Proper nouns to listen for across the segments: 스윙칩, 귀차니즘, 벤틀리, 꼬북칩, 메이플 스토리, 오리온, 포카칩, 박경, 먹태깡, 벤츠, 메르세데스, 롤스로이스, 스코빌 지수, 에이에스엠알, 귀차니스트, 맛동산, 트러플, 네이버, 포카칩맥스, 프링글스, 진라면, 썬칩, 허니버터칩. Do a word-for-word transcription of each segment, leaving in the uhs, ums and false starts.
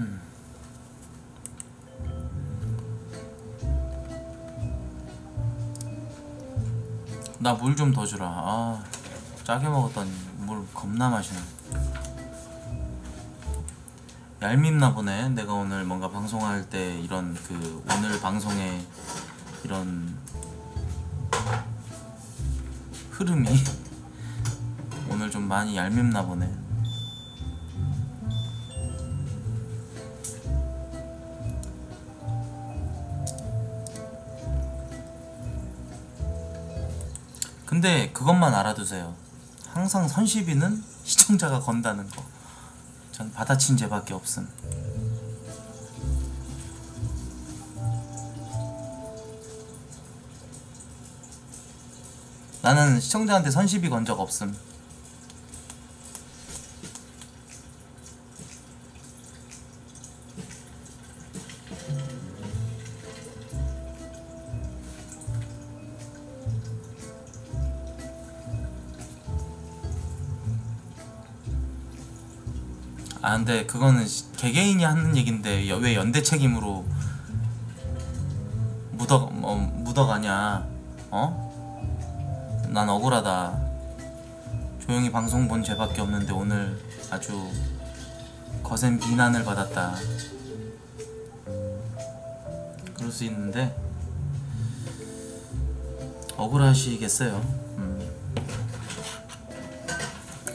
음. 나 물 좀 더 주라. 아, 짜게 먹었더니 물 겁나 마시네. 얄밉나 보네. 내가 오늘 뭔가 방송할 때 이런 그 오늘 방송에 이런 흐름이 오늘 좀 많이 얄밉나 보네. 근데 그것만 알아두세요. 항상 선시비는 시청자가 건다는 거. 전 받아친 죄밖에 없음. 나는 시청자한테 선시비 건 적 없음. 아 근데 그거는 개개인이 하는 얘긴데 왜 연대 책임으로 무덕, 어, 무덕하냐? 어? 난 억울하다. 조용히 방송 본 죄밖에 없는데 오늘 아주 거센 비난을 받았다. 그럴 수 있는데 억울하시겠어요. 음.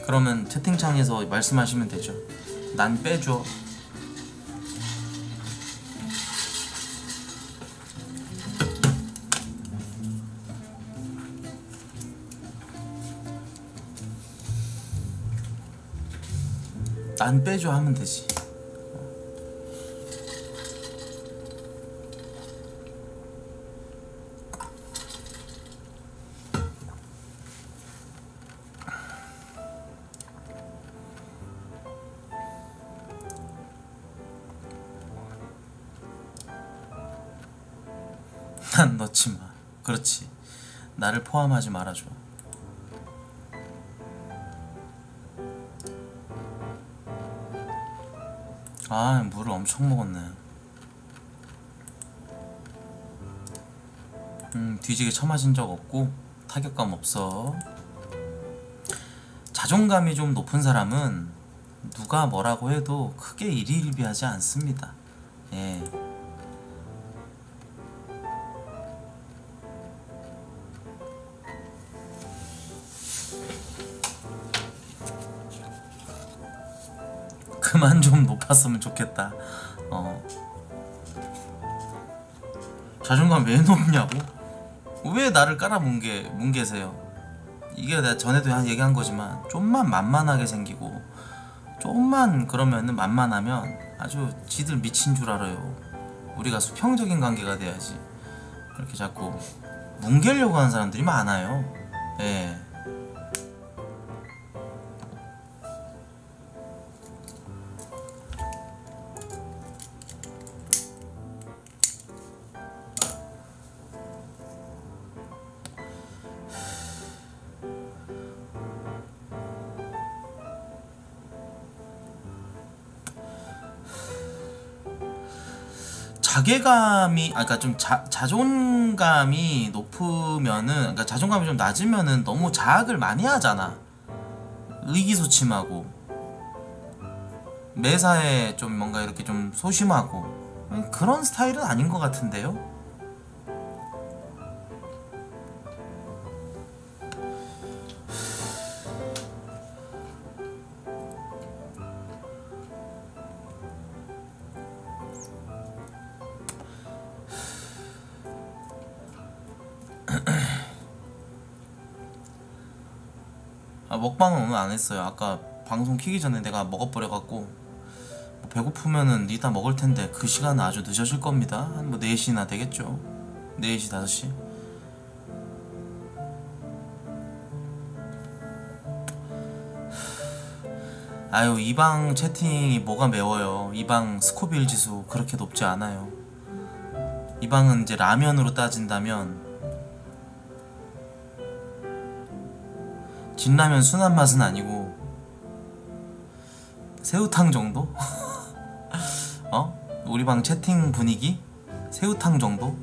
그러면 채팅창에서 말씀하시면 되죠. 난 빼줘. 난 빼줘 하면 되지. 난 넣지 마. 그렇지. 나를 포함하지 말아줘. 아, 물을 엄청 먹었네. 음, 뒤지게 처맞은 적 없고 타격감 없어. 자존감이 좀 높은 사람은 누가 뭐라고 해도 크게 일희일비하지 않습니다. 예. 그만 좀 높았으면 좋겠다. 어. 자존감 왜 높냐고? 왜 나를 깔아뭉개, 뭉개세요? 이게 내가 전에도 얘기한 거지만 좀만 만만하게 생기고 좀만 그러면은 만만하면 아주 지들 미친 줄 알아요. 우리가 수평적인 관계가 돼야지. 이렇게 자꾸 뭉개려고 하는 사람들이 많아요. 예. 자괴감이, 아, 그러니까 좀 자, 자존감이 높으면은, 그러니까 자존감이 좀 낮으면은 너무 자학을 많이 하잖아. 의기소침하고 매사에 좀 뭔가 이렇게 좀 소심하고 그런 스타일은 아닌 것 같은데요. 먹방은 오늘 안 했어요. 아까 방송 키기 전에 내가 먹어버려갖고 뭐 배고프면은 이따 먹을 텐데 그 시간은 아주 늦어질 겁니다. 한 뭐 네 시나 되겠죠. 네 시, 다섯 시. 아유, 이 방 채팅이 뭐가 매워요. 이 방 스코빌 지수 그렇게 높지 않아요. 이 방은 이제 라면으로 따진다면 진라면 순한 맛은 아니고 새우탕 정도? 어? 우리 방 채팅 분위기? 새우탕 정도?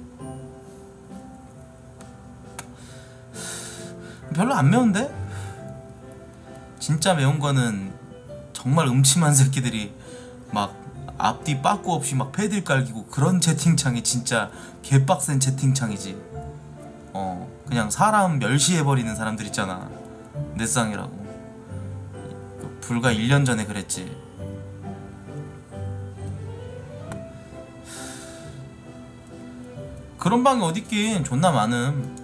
별로 안 매운데? 진짜 매운 거는 정말 음침한 새끼들이 막 앞뒤 빠꾸 없이 막 패들 깔기고 그런 채팅창이 진짜 개빡센 채팅창이지. 어 그냥 사람 멸시해버리는 사람들 있잖아. 내 쌍이라고. 불과 일 년 전에 그랬지. 그런 방이 어딨긴 존나 많음.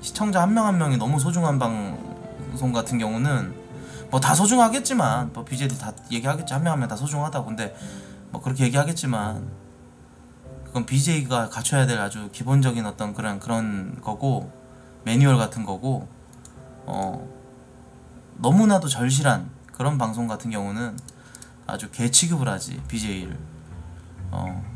시청자 한 명 한 명이 너무 소중한 방송 같은 경우는 뭐 다 소중하겠지만, 뭐 비제이들 다 얘기하겠지. 한 명 한 명 다 소중하다. 근데 뭐 그렇게 얘기하겠지만 그건 비제이가 갖춰야 될 아주 기본적인 어떤 그런 그런 거고, 매뉴얼 같은 거고, 어 너무나도 절실한 그런 방송 같은 경우는 아주 개 취급을 하지, 비제이를. 어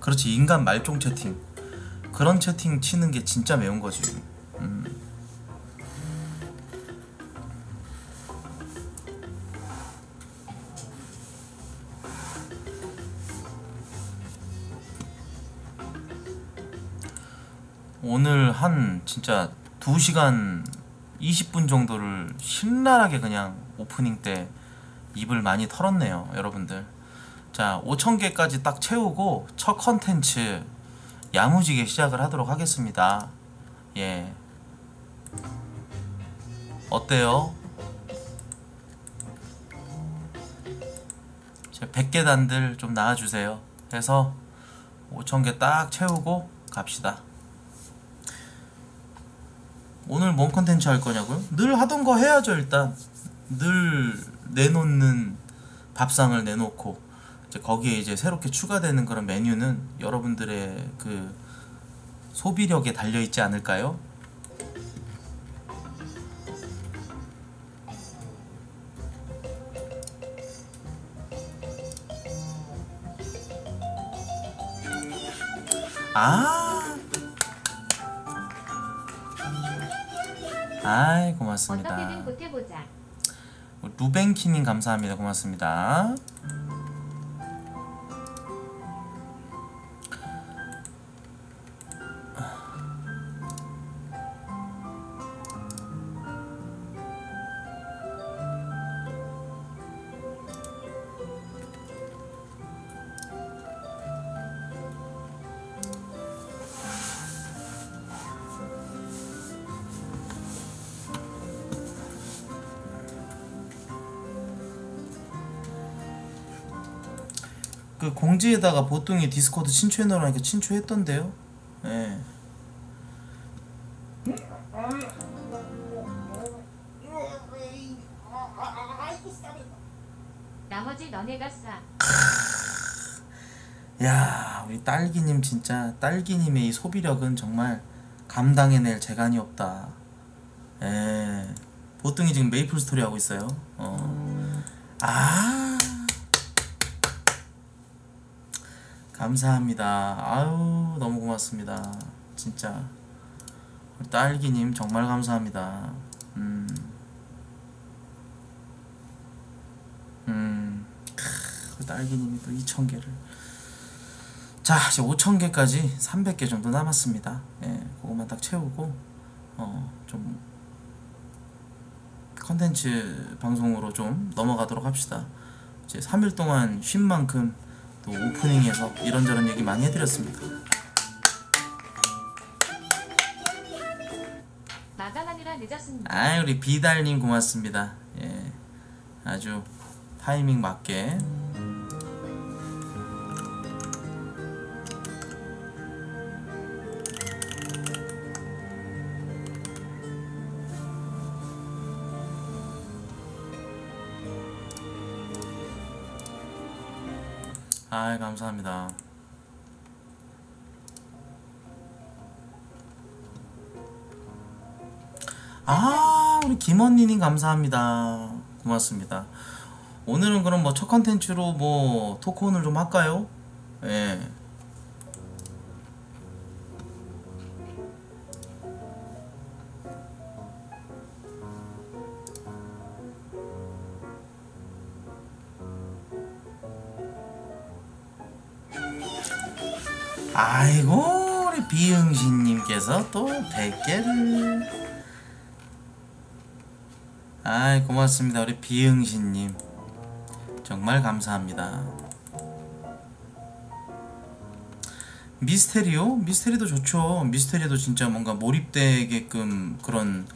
그렇지, 인간 말종 채팅. 그런 채팅 치는 게 진짜 매운 거지. 음. 오늘 한 진짜 두 시간 이십 분 정도를 신랄하게 그냥 오프닝 때 입을 많이 털었네요, 여러분들. 자, 오천 개까지 딱 채우고 첫 컨텐츠 야무지게 시작을 하도록 하겠습니다. 예, 어때요? 제 백 계단들 좀 나와주세요. 해서 오천 개 딱 채우고 갑시다. 오늘 뭔 컨텐츠 할 거냐고요? 늘 하던 거 해야죠. 일단 늘 내놓는 밥상을 내놓고 거기에 이제 새롭게 추가되는 그런 메뉴는 여러분들의 그 소비력에 달려있지 않을까요? 아, 아이 고맙습니다. 루벤키님 감사합니다. 고맙습니다. 그 공지에다가 보통이 디스코드 친추해놓으라니까 친추했던데요. 예. 나머지 너네가 싸. 야, 우리 딸기님 진짜, 딸기님의 이 소비력은 정말 감당해낼 재간이 없다. 예. 보통이 지금 메이플 스토리 하고 있어요. 어. 아. 감사합니다. 아유 너무 고맙습니다. 진짜 우리 딸기님 정말 감사합니다. 음, 음, 크, 딸기님이 또 이천 개를. 자 이제 오천 개까지 삼백 개 정도 남았습니다. 예, 그것만 딱 채우고 어, 좀 컨텐츠 방송으로 좀 넘어가도록 합시다. 이제 삼 일 동안 쉰 만큼 또 오프닝에서 이런저런 얘기 많이 해드렸습니다. 마감하느라 늦었습니다. 아, 우리 비달님 고맙습니다. 예, 아주 타이밍 맞게. 아, 감사합니다. 아, 우리 김언니님 감사합니다. 고맙습니다. 오늘은 그럼 뭐 첫 컨텐츠로 뭐 토크온을 좀 할까요? 예. 아이고, 우리 비응신님께서 또 백 개를. 아이, 고맙습니다. 우리 비응신님 정말 감사합니다. 미스테리요? 미스테리도 좋죠. 미스테리도 진짜 뭔가 몰입되게끔 그런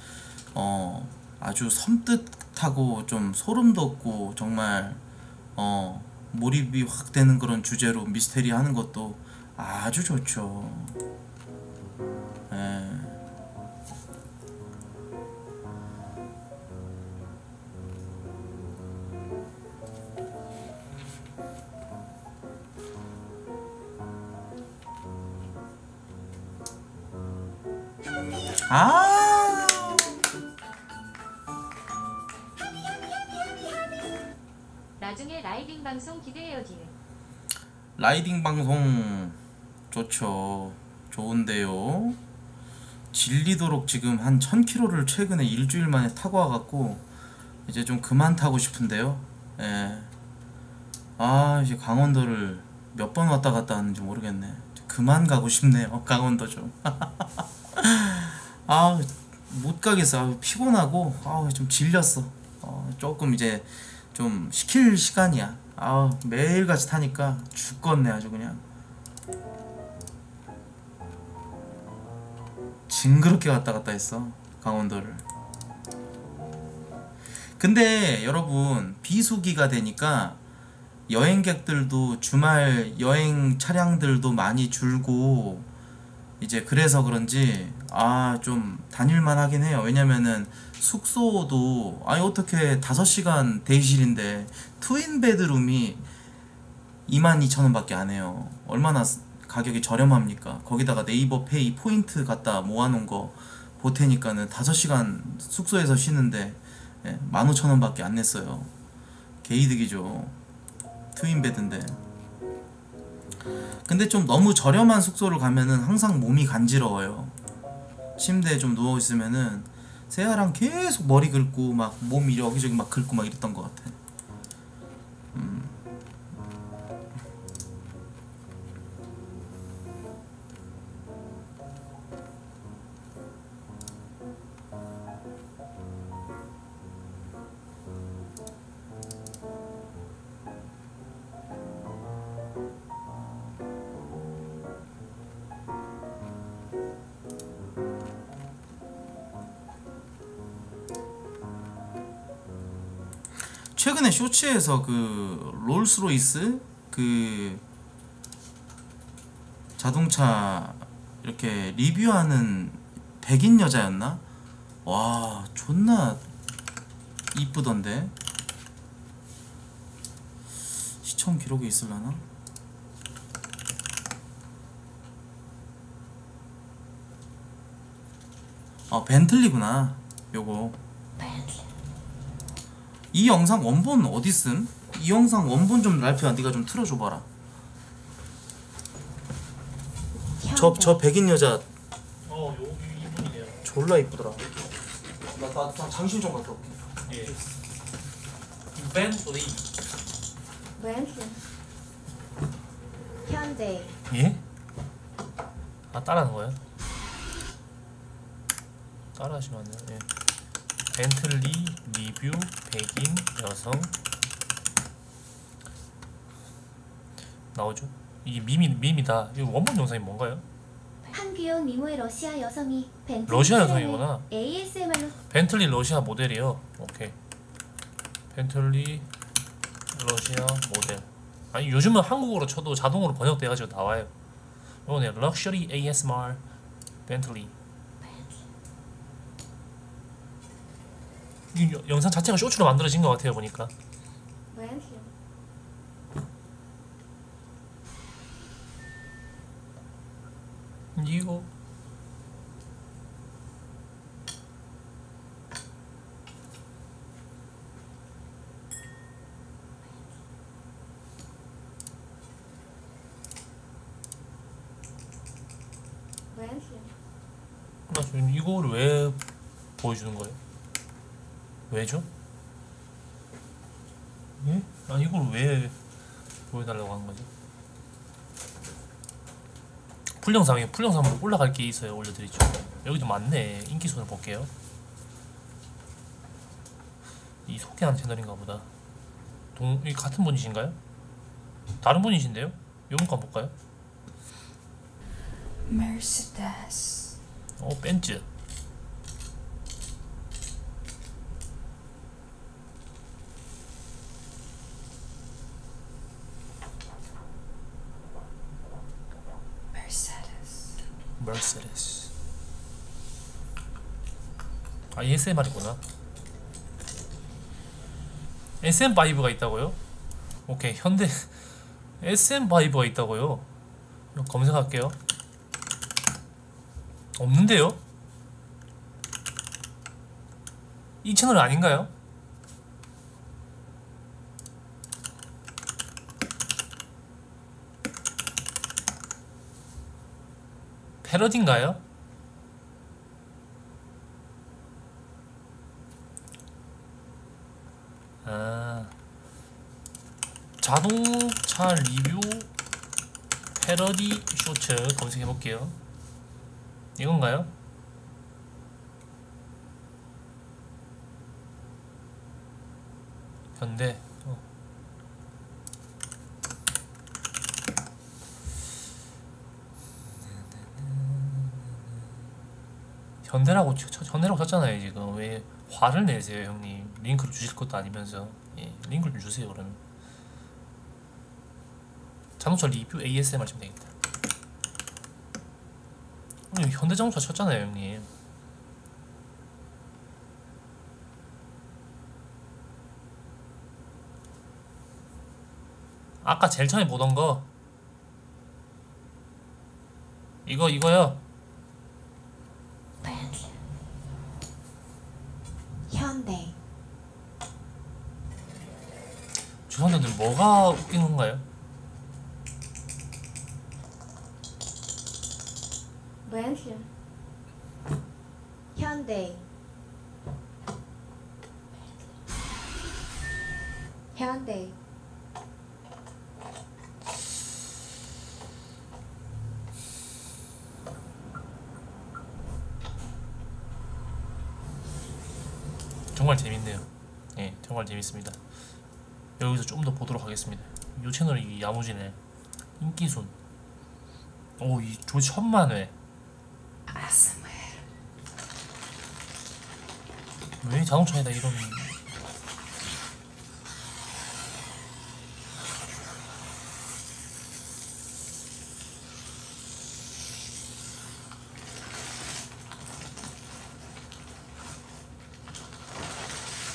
어 아주 섬뜩하고 좀 소름 돋고 정말 어 몰입이 확 되는 그런 주제로 미스테리 하는 것도 아주 좋죠. 예. 아! 나중에 라이딩 방송 기대해요, 뒤에. 라이딩 방송 좋죠. 좋은데요. 질리도록 지금 한 천 킬로미터를 최근에 일주일 만에 타고 와갖고 이제 좀 그만 타고 싶은데요. 예. 아, 이제 강원도를 몇 번 왔다 갔다 하는지 모르겠네. 그만 가고 싶네요. 강원도 좀. 아, 못 가겠어. 아, 피곤하고 아, 좀 질렸어. 어, 조금 이제 좀 식힐 시간이야. 아, 매일같이 타니까 죽겠네 아주 그냥. 징그럽게 왔다 갔다 했어 강원도를. 근데 여러분, 비수기가 되니까 여행객들도 주말 여행 차량들도 많이 줄고 이제 그래서 그런지 아 좀 다닐만 하긴 해요. 왜냐면은 숙소도 아니 어떻게 다섯 시간 대기실인데 트윈 베드룸이 이만 이천 원 밖에 안 해요. 얼마나 가격이 저렴합니까? 거기다가 네이버 페이 포인트 갖다 모아놓은 거 보태니까는 다섯 시간 숙소에서 쉬는데 만 오천 원 밖에 안 냈어요. 개이득이죠. 트윈 베드인데. 근데 좀 너무 저렴한 숙소를 가면은 항상 몸이 간지러워요. 침대에 좀 누워있으면은 세아랑 계속 머리 긁고 막 몸이 여기저기 막 긁고 막 이랬던 것 같아. 음. 최근에 쇼츠에서 그 롤스로이스 그 자동차 이렇게 리뷰하는 백인 여자였나? 와, 존나 이쁘던데. 시청 기록이 있으려나? 아, 벤틀리구나 요거. 이 영상 원본 어딨음? 이 영상 원본 좀 랄프야 네가 좀 틀어줘봐라. 저, 저 백인 여자 어, 요 이분이네요. 졸라 이쁘더라. 나, 나, 나 장신 좀 갔다 올게. 예. 벤틀리. 벤틀리. 현대. 예? 아, 따라하는 거예요? 따라하시면 안 돼요? 예. 벤틀리 리뷰 백인 여성 나오죠? 이게 밈이, 밈이다. 이 원본 영상이 뭔가요? 한 귀여운 미모의 러시아 여성이 벤틀리 러시아 여성이구나. 에이에스엠알로 벤틀리 러시아 모델이요. 오케이. 벤틀리 러시아 모델. 아니 요즘은 한국어로 쳐도 자동으로 번역돼가지고 나와요. 이거네. 럭셔리 에이에스엠알 벤틀리. 이 영상 자체가 쇼츠로 만들어진 것 같아요 보니까. 이거 나 지금 이거를 왜 보여주는 거예요? 왜죠? 예? 난 이걸 왜 보여달라고 하는 거죠? 풀 영상에 풀 영상으로 올라갈 게 있어요. 올려드리죠. 여기도 많네. 인기 순으로 볼게요. 이 소개하는 채널인가 보다. 동, 이 같은 분이신가요? 다른 분이신데요? 요번 거 볼까요? Mercedes. 어, 벤츠. Mercedes. Mercedes. 아, 에이에스엠알이구나. 에스엠 파이브가 있다고요? 오케이, 현대 에스엠 파이브가 있다고요? 검색할게요. 없는데요? 이 채널 아닌가요? 패러디인가요? 아, 자동차 리뷰 패러디 쇼츠 검색해볼게요. 이건가요? 현대. 어. 현대라고 현대라고 쳤잖아요. 지금 왜 화를 내세요, 형님? 링크를 주실 것도 아니면서. 예, 링크를 좀 주세요. 그러면 자동차 리뷰 에이에스엠알 하시면 되겠다. 형님, 현대 자동차 쳤잖아요, 형님. 아까 제일 처음에 보던 거 이거 이거요. 현대. 죄송한데 뭐가 웃긴 건가요? 벤츠. 현대. 현대. 정말 재밌네요. 예, 정말 재밌습니다. 여기서 좀 더 보도록 하겠습니다. 이 채널이 야무지네. 인기순. 오, 이 조 천만 회. 아스멜. 왜 자동차에다 이런?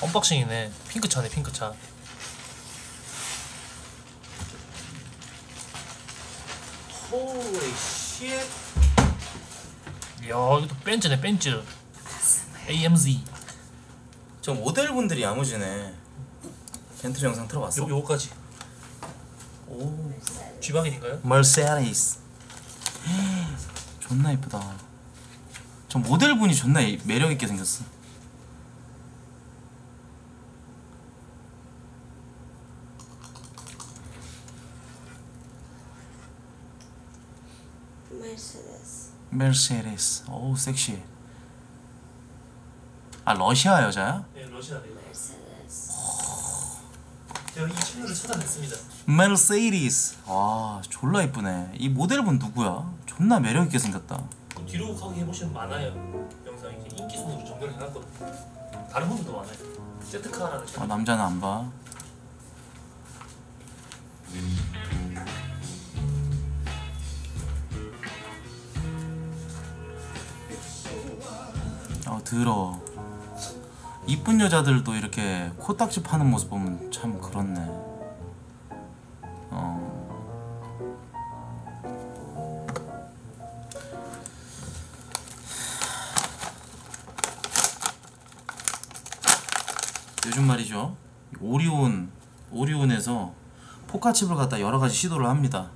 언박싱이네. 핑크차네, 핑크차. Holy shit. 야, 이것도 벤츠네, 벤츠. 에이엠지. 저 모델분들이 야무지네. 벤틀리 영상 틀어봤어? 여기 여기까지. 오, G방인인가요? Mercedes. 존나 이쁘다. 저 모델분이 존나 매력있게 생겼어. 메르세데스. 어우, 섹시해. 아, 러시아 여자야? 네, 러시아 여자. 메르세데스. 제가 이 친구를 찾아냈습니다. 메르세데스. 와, 졸라 이쁘네. 이 모델분 누구야? 존나 매력있게 생겼다. 그 뒤로 가게 해보시면 많아요. 영상이 인기순으로 정렬을 해놨거든요. 다른 분들도 많아요. 제트카라는 채널. 아, 남자는 안 봐. 들어. 이쁜 여자들도 이렇게 코딱지 파는 모습 보면 참 그렇네. 어. 요즘 말이죠, 오리온 오리온에서 포카칩을 갖다 여러 가지 시도를 합니다.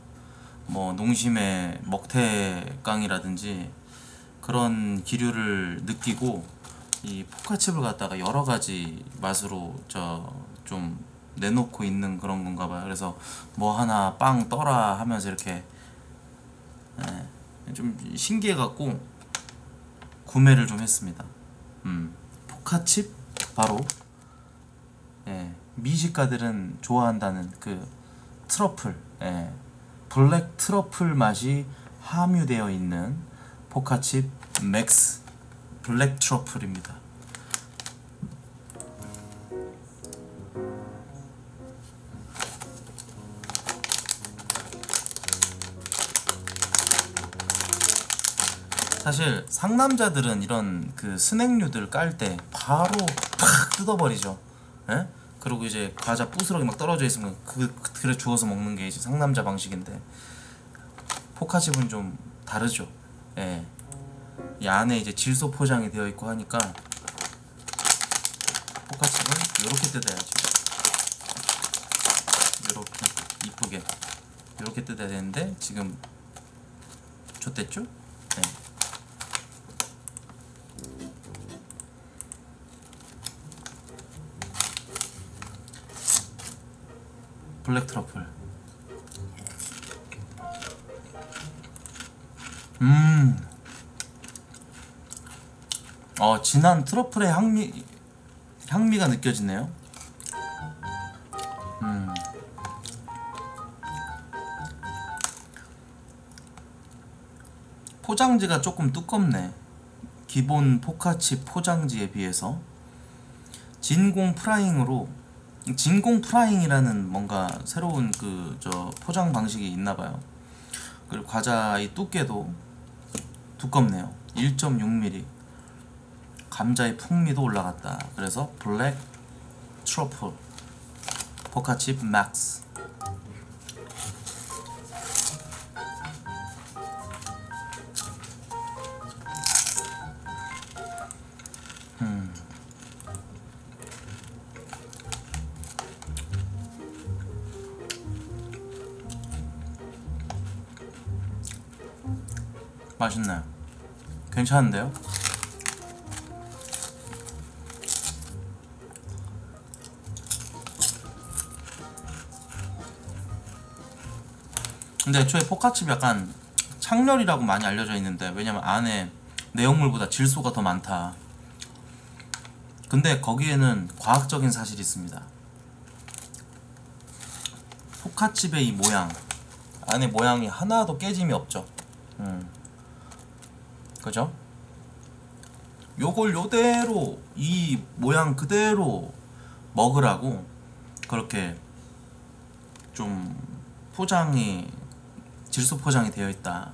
뭐 농심의 먹태깡이라든지 그런 기류를 느끼고 이 포카칩을 갖다가 여러 가지 맛으로 저 좀 내놓고 있는 그런 건가 봐요. 그래서 뭐 하나 빵 떠라 하면서 이렇게 네, 좀 신기해갖고 구매를 좀 했습니다. 음, 포카칩 바로 예, 미식가들은 좋아한다는 그 트러플 예, 블랙 트러플 맛이 함유되어 있는 포카칩 맥스 블랙 트러플입니다. 사실 상남자들은 이런 그 스낵류들 깔 때 바로 팍 뜯어버리죠. 예? 그리고 이제 과자 부스러기 막 떨어져 있으면 그, 그래 주워서 먹는 게 이제 상남자 방식인데 포카칩은 좀 다르죠. 예. 이 안에 이제 질소 포장이 되어 있고 하니까 포카칩은 이렇게 뜯어야죠. 이렇게 이쁘게 이렇게 뜯어야 되는데 지금 좆됐죠? 예. 블랙 트러플. 음. 어, 진한 트러플의 향미 향미가 느껴지네요. 음. 포장지가 조금 두껍네. 기본 포카칩 포장지에 비해서 진공 프라잉으로 진공 프라잉이라는 뭔가 새로운 그 저 포장 방식이 있나봐요. 그리고 과자 이 두께도 두껍네요. 일 점 육 밀리미터. 감자의 풍미도 올라갔다. 그래서 블랙 트러플 포카칩 맥스. 맛있나요? 괜찮은데요? 근데 애초에 포카칩이 약간 창렬이라고 많이 알려져 있는데 왜냐면 안에 내용물보다 질소가 더 많다. 근데 거기에는 과학적인 사실이 있습니다. 포카칩의 이 모양 안에 모양이 하나도 깨짐이 없죠. 음. 그죠? 요걸 요대로 이 모양 그대로 먹으라고 그렇게 좀 포장이 질소 포장이 되어 있다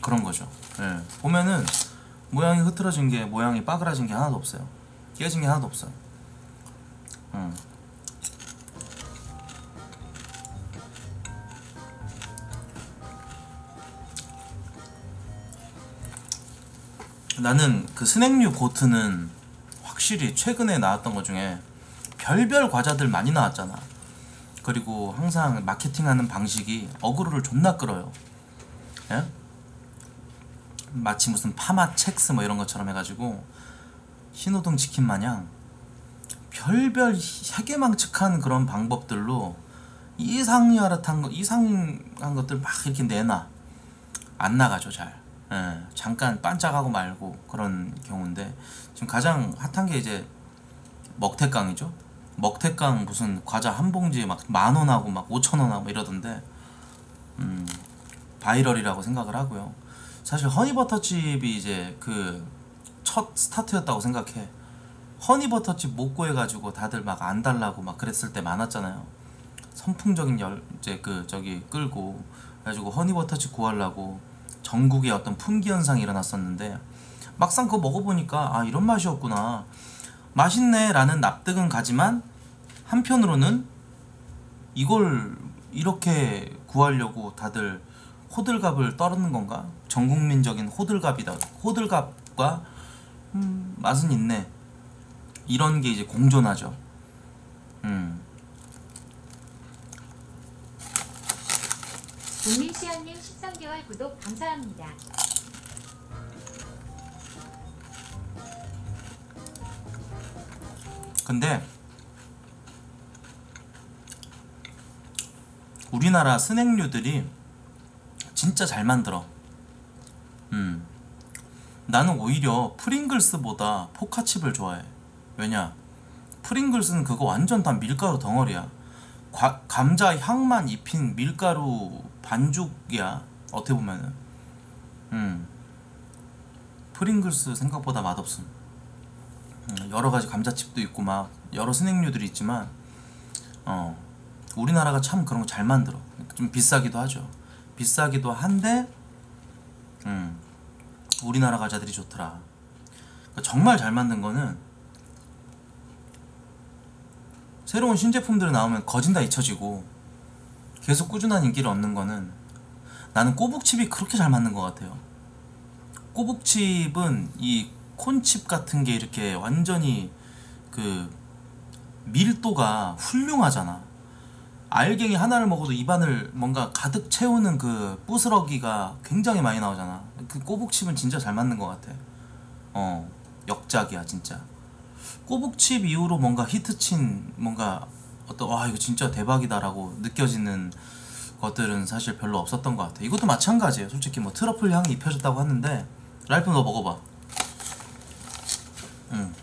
그런 거죠. 예. 보면은 모양이 흐트러진 게 모양이 빠그라진 게 하나도 없어요. 깨진 게 하나도 없어요. 음. 나는 그 스낵류 고트는 확실히 최근에 나왔던 것 중에 별별 과자들 많이 나왔잖아. 그리고 항상 마케팅하는 방식이 어그로를 존나 끌어요. 예? 마치 무슨 파마첵스 뭐 이런 것처럼 해가지고 신호등 치킨 마냥 별별 세계망측한 그런 방법들로 이상이하릇한 거, 이상한 것들 막 이렇게 내놔. 안 나가죠 잘. 예, 잠깐 반짝하고 말고 그런 경우인데 지금 가장 핫한 게 이제 먹태깡이죠. 먹태깡 무슨 과자 한 봉지에 막 만 원하고 막 오천 원하고 이러던데 음, 바이럴이라고 생각을 하고요. 사실 허니버터칩이 이제 그 첫 스타트였다고 생각해. 허니버터칩 못 구해가지고 다들 막 안 달라고 막 그랬을 때 많았잖아요. 선풍적인 열 이제 그 저기 끌고 그래가지고 허니버터칩 구하려고. 전국에 어떤 품귀 현상이 일어났었는데 막상 그거 먹어보니까 아 이런 맛이었구나 맛있네 라는 납득은 가지만 한편으로는 이걸 이렇게 구하려고 다들 호들갑을 떨는 건가? 전국민적인 호들갑이다 호들갑과 음, 맛은 있네 이런 게 이제 공존하죠. 음. 국민시연님 십삼 개월 구독 감사합니다. 근데 우리나라 스낵류들이 진짜 잘 만들어. 음. 나는 오히려 프링글스보다 포카칩을 좋아해. 왜냐? 프링글스는 그거 완전 다 밀가루 덩어리야. 과, 감자 향만 입힌 밀가루 반죽이야. 어떻게 보면은. 음. 프링글스 생각보다 맛없음. 음, 여러가지 감자칩도 있고 막 여러 스낵류들이 있지만 어 우리나라가 참 그런거 잘 만들어. 좀 비싸기도 하죠. 비싸기도 한데 음 우리나라 과자들이 좋더라. 그러니까 정말 잘 만든거는 새로운 신제품들이 나오면 거진 다 잊혀지고 계속 꾸준한 인기를 얻는거는, 나는 꼬북칩이 그렇게 잘 만든 것 같아요. 꼬북칩은 이 콘칩 같은 게 이렇게 완전히 그 밀도가 훌륭하잖아. 알갱이 하나를 먹어도 입안을 뭔가 가득 채우는 그 부스러기가 굉장히 많이 나오잖아. 그 꼬북칩은 진짜 잘 맞는 것 같아. 어, 역작이야 진짜. 꼬북칩 이후로 뭔가 히트친 뭔가 어떤 와 이거 진짜 대박이다 라고 느껴지는 것들은 사실 별로 없었던 것 같아. 이것도 마찬가지예요. 솔직히 뭐 트러플 향이 입혀졌다고 하는데, 랄프 너 먹어봐. 응.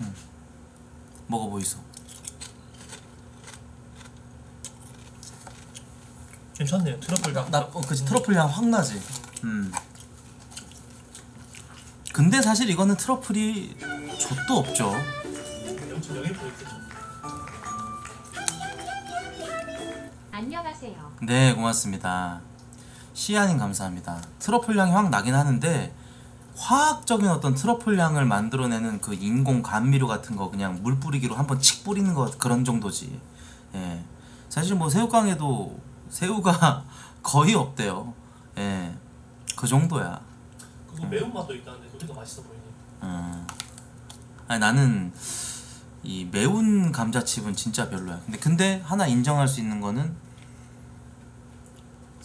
응. 먹어보이소. 괜찮네요. 트러플 향. 나, 어, 그치. 트러플 향 확 나지. 음. 근데 사실 이거는 트러플이 좆도 없죠. 안녕하세요. 네, 고맙습니다. 시아님 감사합니다. 트러플 향이 확 나긴 하는데 화학적인 어떤 트러플 향을 만들어내는 그 인공 감미료 같은 거 그냥 물 뿌리기로 한번 칙 뿌리는 거 그런 정도지. 예. 사실 뭐 새우깡에도 새우가 거의 없대요. 예. 그 정도야. 그거 매운맛도 있다는데 그게 더 맛있어 보이네. 음. 아니 나는 이 매운 감자칩은 진짜 별로야. 근데 근데 하나 인정할 수 있는 거는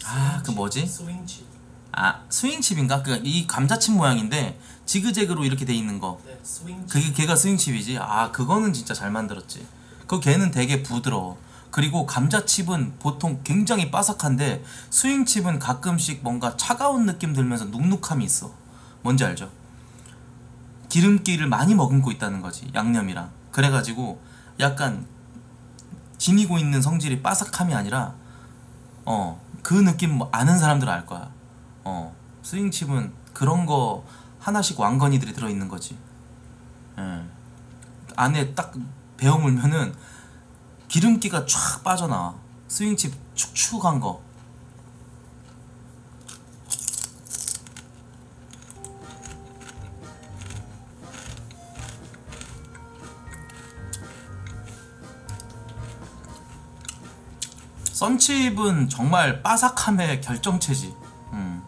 아, 그 뭐지? 스윙칩. 아, 스윙칩인가? 그 이 감자칩 모양인데 지그재그로 이렇게 돼 있는 거. 네, 스윙칩. 그게 걔가 스윙칩이지. 아, 그거는 진짜 잘 만들었지. 그 걔는 되게 부드러워. 그리고 감자칩은 보통 굉장히 바삭한데 스윙칩은 가끔씩 뭔가 차가운 느낌 들면서 눅눅함이 있어. 뭔지 알죠? 기름기를 많이 머금고 있다는 거지, 양념이랑. 그래가지고 약간 지니고 있는 성질이 바삭함이 아니라 어, 그 느낌 아는 사람들은 알 거야. 어, 스윙칩은 그런 거 하나씩 왕건이들이 들어있는 거지. 예. 안에 딱 베어 물면은 기름기가 쫙 빠져나와. 스윙칩 축축한 거. 썬칩은 정말 바삭함의 결정체지. 음.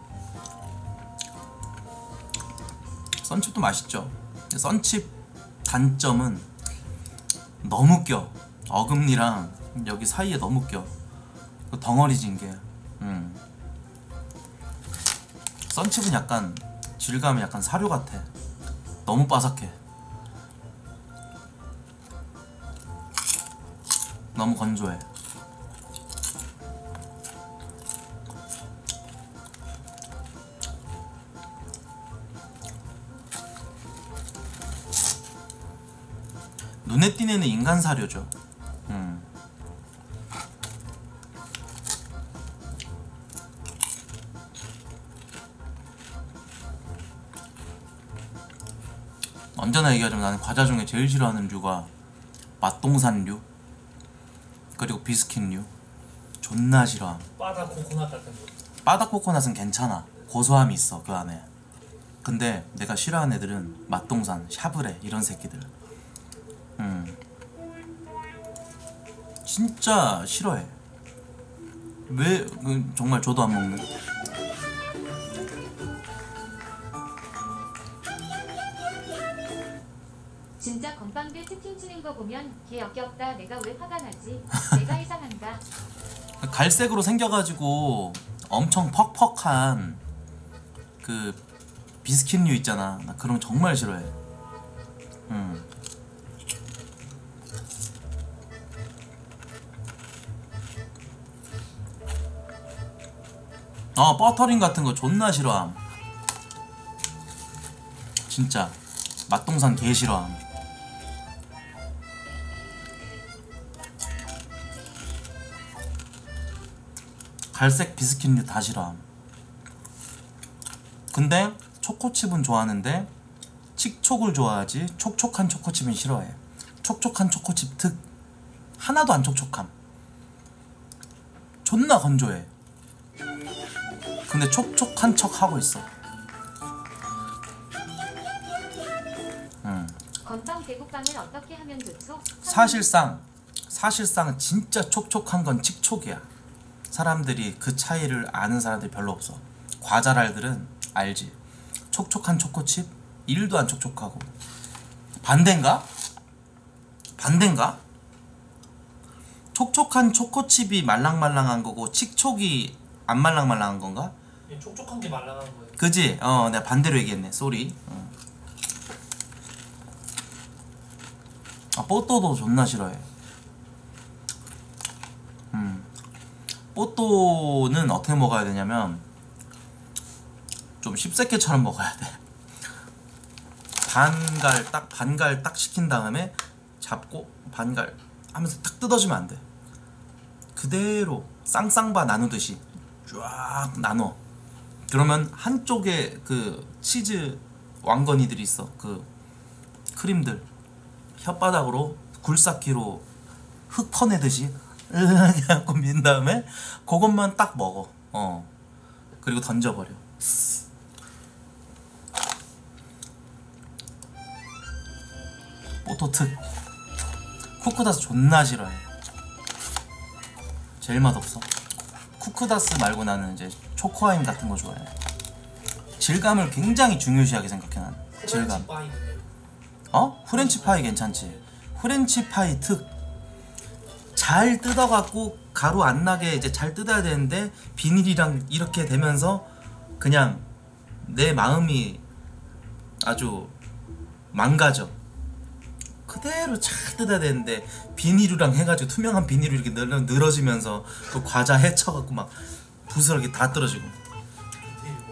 썬칩도 맛있죠. 썬칩 단점은 너무 껴. 어금니랑 여기 사이에 너무 껴. 덩어리진 게. 음. 썬칩은 약간 질감이 약간 사료 같아. 너무 바삭해. 너무 건조해. 눈에 띄는 애는 인간 사료죠. 음. 언제나 얘기하자면 나는 과자 중에 제일 싫어하는 류가 맛동산류 그리고 비스킷류. 존나 싫어함. 바다 코코넛 같은 거. 바다 코코넛은 괜찮아. 고소함이 있어 그 안에. 근데 내가 싫어하는 애들은 맛동산, 샤브레 이런 새끼들. 음. 진짜 싫어해. 왜 정말 저도 안 먹는. 진짜 건방들 채팅 치는 거 보면 개 역겹다. 내가 왜 화가 나지? 내가 이상한가? 갈색으로 생겨가지고 엄청 퍽퍽한 그 비스킷류 있잖아. 나 그런 거 정말 싫어해. 음. 어, 버터링 같은 거 존나 싫어함. 진짜 맛동산 개 싫어함. 갈색 비스킷류 다 싫어함. 근데 초코칩은 좋아하는데 칡촉을 좋아하지 촉촉한 초코칩은 싫어해. 촉촉한 초코칩 특 하나도 안 촉촉함. 존나 건조해. 근데 촉촉한 척 하고 있어. 음. 건빵 대국빵은 어떻게 하면 좋죠? 사실상 사실상 진짜 촉촉한 건 칡촉이야. 사람들이 그 차이를 아는 사람들이 별로 없어. 과자랄들은 알지. 촉촉한 초코칩 일도 안 촉촉하고. 반대인가? 반대인가? 촉촉한 초코칩이 말랑말랑한 거고 칡촉이 안 말랑말랑한 건가? 예, 촉촉한 게 말랑한 거예요. 그지? 어, 내가 반대로 얘기했네. 쏘리. 어. 아, 뽀또도 존나 싫어해. 음. 뽀또는 어떻게 먹어야 되냐면 좀 씹새끼처럼 먹어야 돼. 반갈 딱 반갈 딱 시킨 다음에 잡고 반갈 하면서 딱 뜯어지면 안 돼. 그대로 쌍쌍바 나누듯이 쫙 나눠. 그러면 한쪽에 그 치즈 왕건이들이 있어. 그 크림들 혓바닥으로 굴삭기로 흙 퍼내듯이 으악 하고 민 다음에 그것만 딱 먹어. 어. 그리고 던져버려. 뽀토특 쿠쿠다스 존나 싫어해. 제일 맛없어. 쿠쿠다스 말고 나는 이제 초코아임 같은 거 좋아해. 질감을 굉장히 중요시하게 생각해. 난 질감. 어? 후렌치파이 괜찮지. 후렌치파이 특 잘 뜯어갖고 가루 안 나게 이제 잘 뜯어야 되는데 비닐이랑 이렇게 되면서 그냥 내 마음이 아주 망가져. 그대로 착 뜯어야 되는데 비닐이랑 해가지고 투명한 비닐로 이렇게 늘어지면서 그 과자 헤쳐갖고 막 부스러기 다 떨어지고.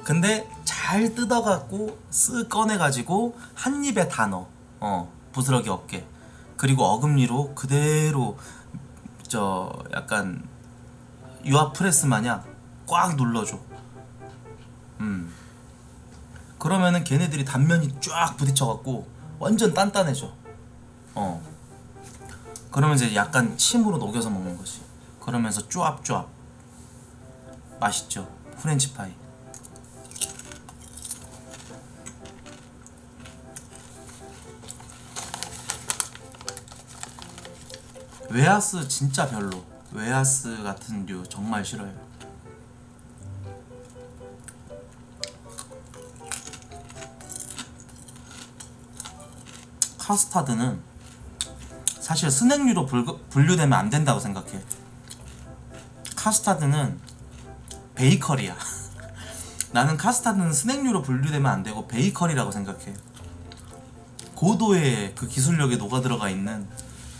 근데 잘 뜯어갖고 쓱 꺼내가지고 한 입에 다 넣어. 어, 부스러기 없게. 그리고 어금니로 그대로 저 약간 유아프레스 마냥 꽉 눌러줘. 음. 그러면은 걔네들이 단면이 쫙 부딪혀갖고 완전 단단해져. 어. 그러면 이제 약간 침으로 녹여서 먹는 거지. 그러면서 쪼압쪼압. 맛있죠. 프렌치파이. 웨하스 진짜 별로. 웨하스 같은 류 정말 싫어요. 카스타드는 사실 스낵류로 분류되면 안 된다고 생각해. 카스타드는 베이커리야. 나는 카스타드는 스낵류로 분류되면 안 되고 베이커리라고 생각해. 고도의 그 기술력에 녹아들어가 있는.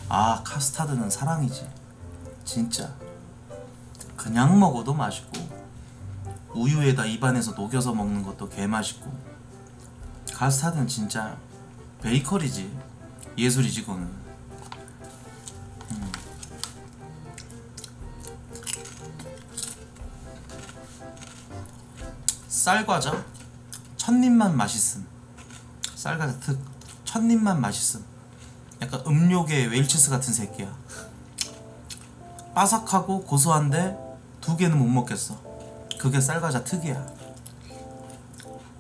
아, 카스타드는 사랑이지. 진짜 그냥 먹어도 맛있고 우유에다 입안에서 녹여서 먹는 것도 개맛있고. 카스타드는 진짜 베이커리지. 예술이지 그거는. 음. 쌀과자? 첫입만 맛있음. 쌀과자 특 첫입만 맛있음. 약간 음료계 웰치스 같은 새끼야. 바삭하고 고소한데 두 개는 못 먹겠어. 그게 쌀과자 특이야.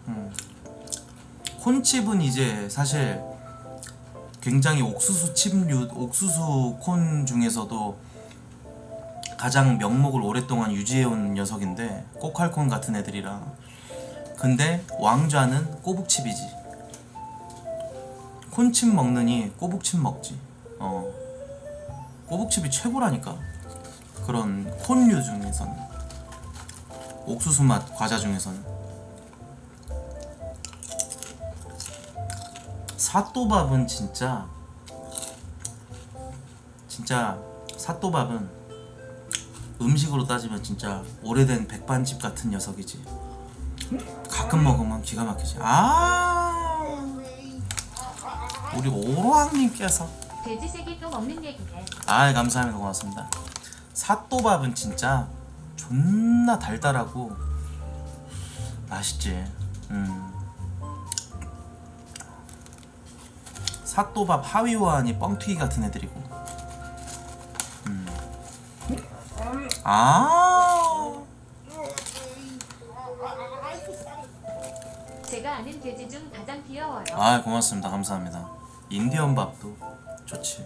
음. 콘칩은 이제 사실 굉장히 옥수수 칩류, 옥수수 콘 중에서도 가장 명목을 오랫동안 유지해온 녀석인데 꼬칼콘 같은 애들이랑. 근데 왕좌는 꼬북칩이지. 콘칩 먹느니 꼬북칩 먹지. 어, 꼬북칩이 최고라니까. 그런 콘류 중에서는 옥수수 맛 과자 중에서는 사또밥은 진짜 진짜 사또밥은 음식으로 따지면 진짜 오래된 백반집 같은 녀석이지. 가끔 먹으면 기가 막히지. 아 우리 오로왕님께서 돼지색이 또 먹는 얘기네. 아 감사합니다. 고맙습니다. 사또밥은 진짜 존나 달달하고 맛있지. 음. 사또밥 하위호환이 뻥튀기 같은 애들이고. 음. 아. 제가 아는 돼지 중 가장 귀여워요. 아 고맙습니다. 감사합니다. 인디언 밥도 좋지.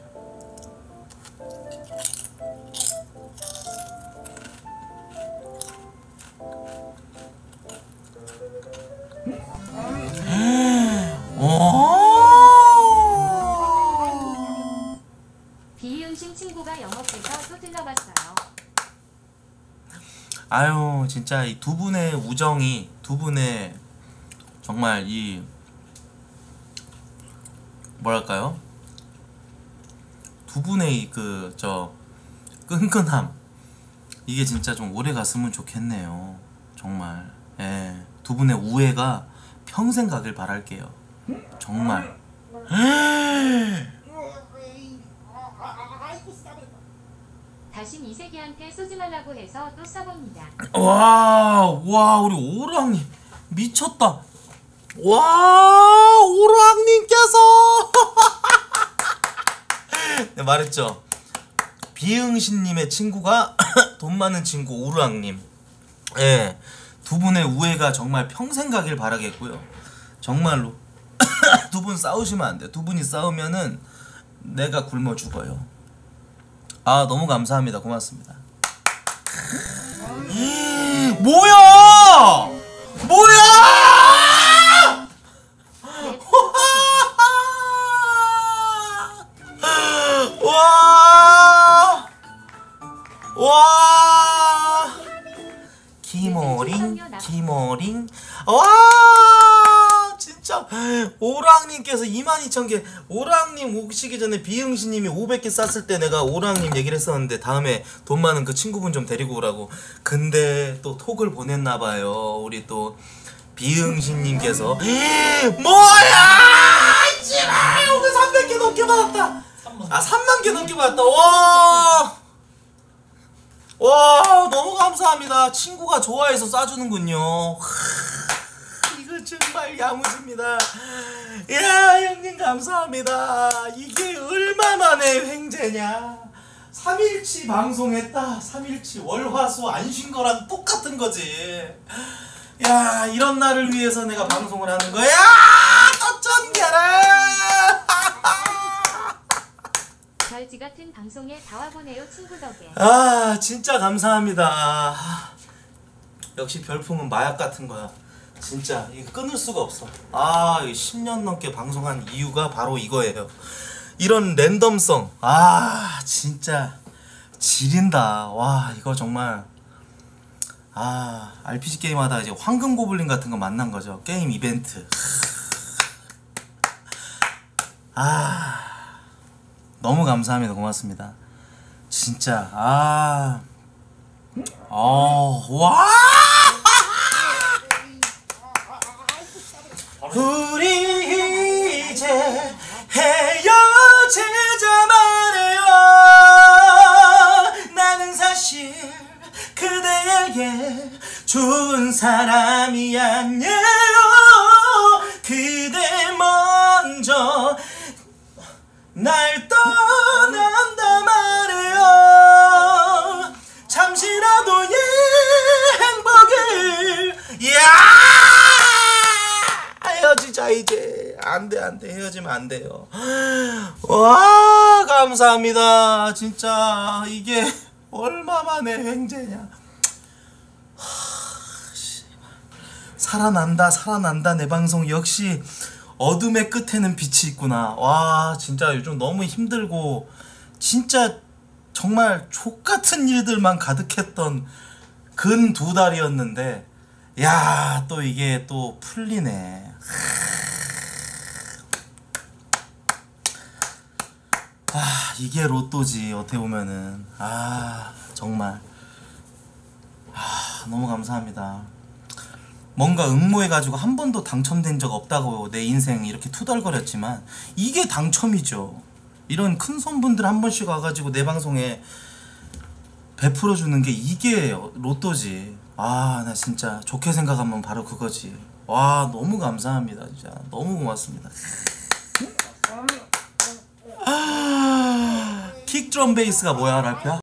비이응신 친구가 영업해서 또 들러봤어요. 아유 진짜 이 두 분의 우정이, 두 분의 정말 이 뭐랄까요, 두 분의 그 저 끈끈함, 이게 진짜 좀 오래 갔으면 좋겠네요. 정말 예, 두 분의 우애가 평생 가길 바랄게요. 정말. 다신 이 세계한테 쏘지 말라고 해서 또 써봅니다. 와, 와 우리 오랑님 미쳤다. 와 오랑님께서 네, 말했죠. 비응신님의 친구가 돈 많은 친구 오랑님. 예, 두 분의 우애가 정말 평생 가길 바라겠고요. 정말로 두 분 싸우시면 안 돼요. 두 분이 싸우면은 내가 굶어 죽어요. 아 너무 감사합니다. 고맙습니다. 음, 뭐야 뭐야 와와 와! 기모링 기모링 와 진짜 오랑님께서 이만 이천 개. 오랑님 오시기 전에 비응신님이 오백 개 쌌을 때 내가 오랑님 얘기를 했었는데 다음에 돈 많은 그 친구분 좀 데리고 오라고. 근데 또 톡을 보냈나봐요. 우리 또 비응신님께서 뭐야 씨발 오늘 삼백 개 넘게 받았다. 아 삼만 개 넘게 받았다. 와 와 너무 감사합니다. 친구가 좋아해서 쏴주는군요. 정말 야무집니다. 야 형님 감사합니다. 이게 얼마만의 횡재냐. 삼 일치 방송했다. 삼 일치 월화수 안 쉰 거랑 똑같은 거지. 야 이런 날을 위해서 내가 방송을 하는 거야. 어쩐게라. 별지 같은 방송에 다 와보네요 친구 덕에. 아 진짜 감사합니다. 역시 별풍은 마약 같은 거야. 진짜 이거 끊을 수가 없어. 아 십 년 넘게 방송한 이유가 바로 이거예요. 이런 랜덤성. 아 진짜 지린다. 와 이거 정말. 아 알피지 게임 하다가 이제 황금 고블린 같은 거 만난 거죠. 게임 이벤트. 아 너무 감사합니다. 고맙습니다. 진짜 아 어 와 우리 이제 헤어지자 말해요. 나는 사실 그대에게 좋은 사람이 아니에요. 그대 먼저 날 떠난다 말해요. 잠시라도의 행복을 이야 헤어지자 이제. 안돼 안돼 헤어지면 안 돼요. 와 감사합니다. 진짜 이게 얼마만의 횡재냐. 하, 살아난다 살아난다. 내 방송 역시 어둠의 끝에는 빛이 있구나. 와 진짜 요즘 너무 힘들고 진짜 정말 족같은 일들만 가득했던 근 두 달이었는데 야 또 이게 또 풀리네. 이게 로또지 어떻게 보면은. 아 정말 아, 너무 감사합니다. 뭔가 응모해가지고 한 번도 당첨된 적 없다고 내 인생 이렇게 투덜거렸지만 이게 당첨이죠. 이런 큰 손분들 한 번씩 와가지고 내 방송에 베풀어주는 게 이게 로또지. 아 나 진짜 좋게 생각하면 바로 그거지. 와 너무 감사합니다. 진짜 너무 고맙습니다. 킥 드럼 베이스가 뭐야 랄프야?